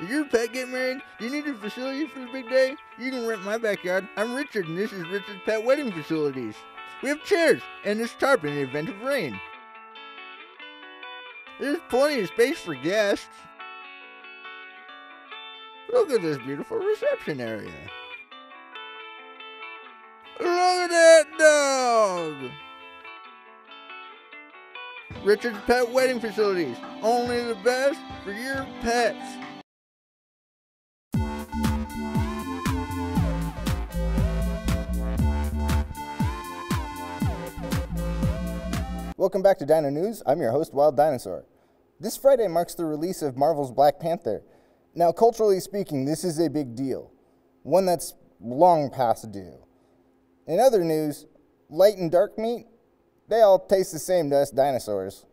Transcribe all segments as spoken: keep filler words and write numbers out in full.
Did your pet get married? Do you need a facility for the big day? You can rent my backyard. I'm Richard, and this is Richard's Pet Wedding Facilities. We have chairs and this tarp in the event of rain. There's plenty of space for guests. Look at this beautiful reception area. Look at that dog! Richard's Pet Wedding Facilities. Only the best for your pets. Welcome back to Dino News. I'm your host, Wild Dinosaur. This Friday marks the release of Marvel's Black Panther. Now, culturally speaking, this is a big deal. One that's long past due. In other news, light and dark meat, they all taste the same to us dinosaurs.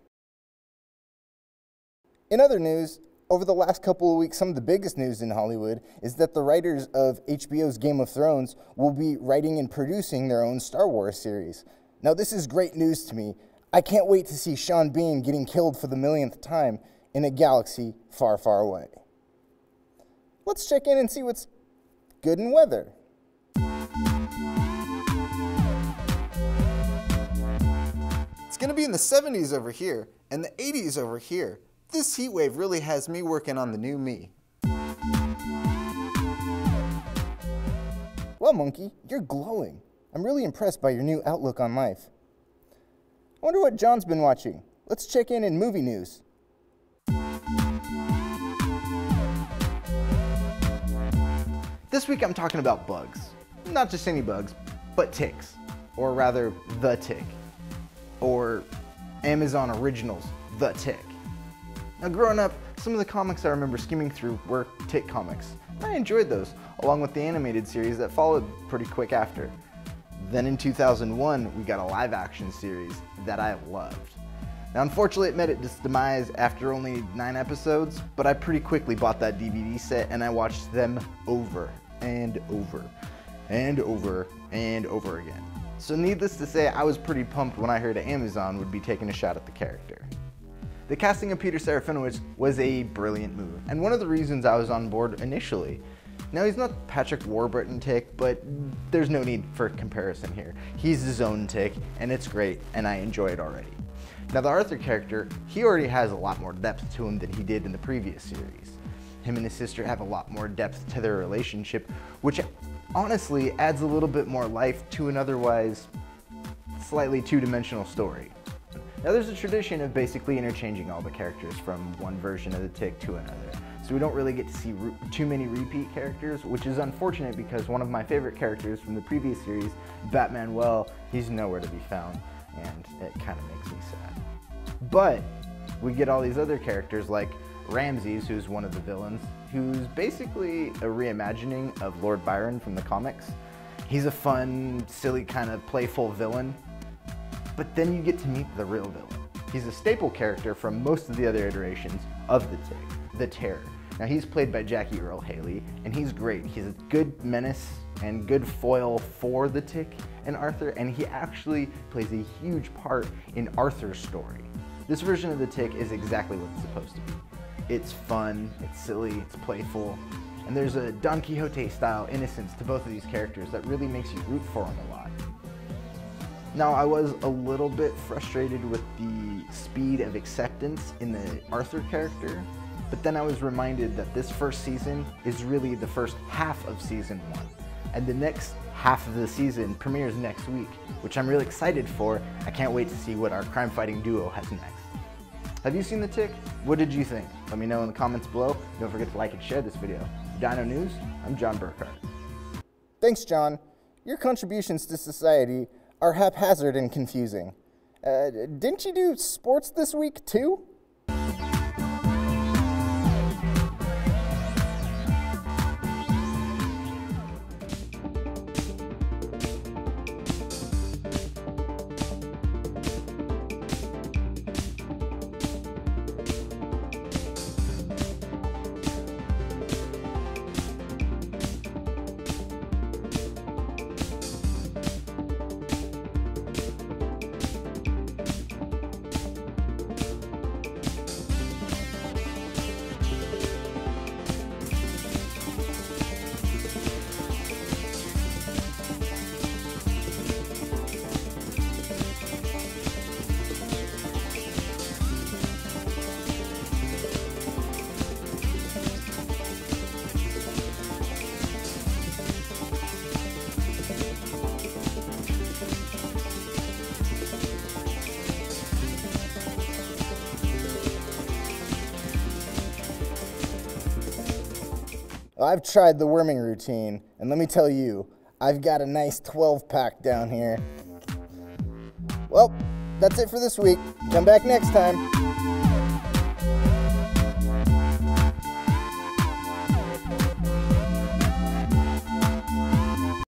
In other news, over the last couple of weeks, some of the biggest news in Hollywood is that the writers of H B O's Game of Thrones will be writing and producing their own Star Wars series. Now, this is great news to me. I can't wait to see Sean Bean getting killed for the millionth time in a galaxy far, far away. Let's check in and see what's good in weather. It's gonna be in the seventies over here and the eighties over here. This heat wave really has me working on the new me. Well, Monkey, you're glowing. I'm really impressed by your new outlook on life. I wonder what John's been watching. Let's check in in movie news. This week I'm talking about bugs. Not just any bugs, but ticks. Or rather, The Tick. Or Amazon Originals, The Tick. Now growing up, some of the comics I remember skimming through were tick comics. I enjoyed those, along with the animated series that followed pretty quick after. Then in two thousand one, we got a live action series that I loved. Now unfortunately it met its demise after only nine episodes, but I pretty quickly bought that D V D set and I watched them over and over and over and over again. So needless to say, I was pretty pumped when I heard Amazon would be taking a shot at the character. The casting of Peter Serafinowicz was a brilliant move, and one of the reasons I was on board initially. Now, he's not Patrick Warburton Tick, but there's no need for comparison here. He's his own Tick, and it's great, and I enjoy it already. Now, the Arthur character, he already has a lot more depth to him than he did in the previous series. Him and his sister have a lot more depth to their relationship, which honestly adds a little bit more life to an otherwise slightly two-dimensional story. Now, there's a tradition of basically interchanging all the characters from one version of the Tick to another. So we don't really get to see too many repeat characters, which is unfortunate because one of my favorite characters from the previous series, Batman, well, he's nowhere to be found, and it kind of makes me sad. But we get all these other characters like Ramses, who's one of the villains, who's basically a reimagining of Lord Byron from the comics. He's a fun, silly, kind of playful villain, but then you get to meet the real villain. He's a staple character from most of the other iterations of the Tick, The Terror. Now he's played by Jackie Earle Haley, and he's great. He's a good menace and good foil for the Tick and Arthur, and he actually plays a huge part in Arthur's story. This version of the Tick is exactly what it's supposed to be. It's fun, it's silly, it's playful, and there's a Don Quixote style innocence to both of these characters that really makes you root for them a lot. Now I was a little bit frustrated with the speed of acceptance in the Arthur character, but then I was reminded that this first season is really the first half of season one. And the next half of the season premieres next week, which I'm really excited for. I can't wait to see what our crime fighting duo has next. Have you seen The Tick? What did you think? Let me know in the comments below. Don't forget to like and share this video. For Dino News, I'm Jon Burkhardt. Thanks, John. Your contributions to society are haphazard and confusing. Uh, didn't you do sports this week too? I've tried the worming routine, and let me tell you, I've got a nice twelve pack down here. Well, that's it for this week. Come back next time.